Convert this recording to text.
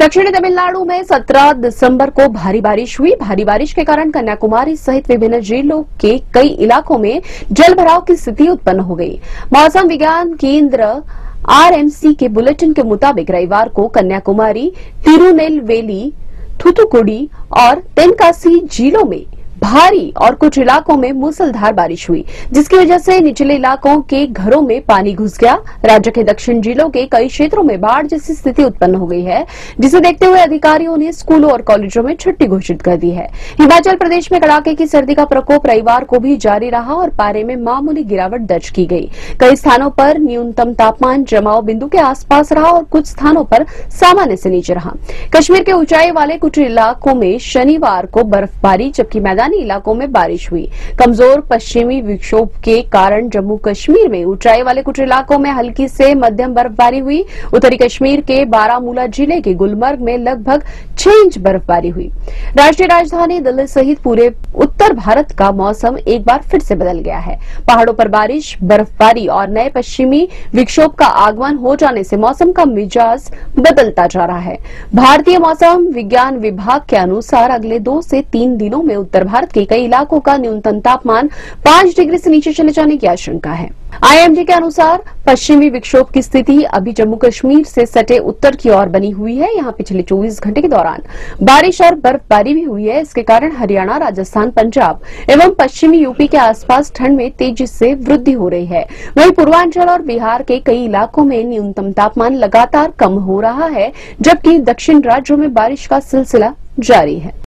दक्षिणी तमिलनाडु में 17 दिसंबर को भारी बारिश हुई। भारी बारिश के कारण कन्याकुमारी सहित विभिन्न जिलों के कई इलाकों में जलभराव की स्थिति उत्पन्न हो गई। मौसम विज्ञान केंद्र आरएमसी के बुलेटिन के मुताबिक रविवार को कन्याकुमारी, तिरुनेलवेली, थूथुकुडी और तेनकासी जिलों में भारी और कुछ इलाकों में मूसलधार बारिश हुई, जिसकी वजह से निचले इलाकों के घरों में पानी घुस गया। राज्य के दक्षिण जिलों के कई क्षेत्रों में बाढ़ जैसी स्थिति उत्पन्न हो गई है, जिसे देखते हुए अधिकारियों ने स्कूलों और कॉलेजों में छुट्टी घोषित कर दी है। हिमाचल प्रदेश में कड़ाके की सर्दी का प्रकोप रविवार को भी जारी रहा और पारे में मामूली गिरावट दर्ज की गई। कई स्थानों पर न्यूनतम तापमान जमाव बिंदु के आसपास रहा और कुछ स्थानों पर सामान्य से नीचे रहा। कश्मीर के ऊंचाई वाले कुछ इलाकों में शनिवार को बर्फबारी, जबकि मैदान इलाकों में बारिश हुई। कमजोर पश्चिमी विक्षोभ के कारण जम्मू कश्मीर में ऊंचाई वाले कुछ इलाकों में हल्की से मध्यम बर्फबारी हुई। उत्तरी कश्मीर के बारामूला जिले के गुलमर्ग में लगभग 6 इंच बर्फबारी हुई। राष्ट्रीय राजधानी दिल्ली सहित पूरे उत्तर भारत का मौसम एक बार फिर से बदल गया है। पहाड़ों पर बारिश, बर्फबारी और नए पश्चिमी विक्षोभ का आगमन हो जाने से मौसम का मिजाज बदलता जा रहा है। भारतीय मौसम विज्ञान विभाग के अनुसार अगले 2 से 3 दिनों में उत्तर भारत के कई इलाकों का न्यूनतम तापमान 5 डिग्री से नीचे चले जाने की आशंका है। आईएमडी के अनुसार पश्चिमी विक्षोभ की स्थिति अभी जम्मू कश्मीर से सटे उत्तर की ओर बनी हुई है। यहां पिछले 24 घंटे के दौरान बारिश और बर्फबारी भी हुई है। इसके कारण हरियाणा, राजस्थान, पंजाब एवं पश्चिमी यूपी के आसपास ठंड में तेजी से वृद्धि हो रही है। वहीं पूर्वांचल और बिहार के कई इलाकों में न्यूनतम तापमान लगातार कम हो रहा है, जबकि दक्षिण राज्यों में बारिश का सिलसिला जारी है।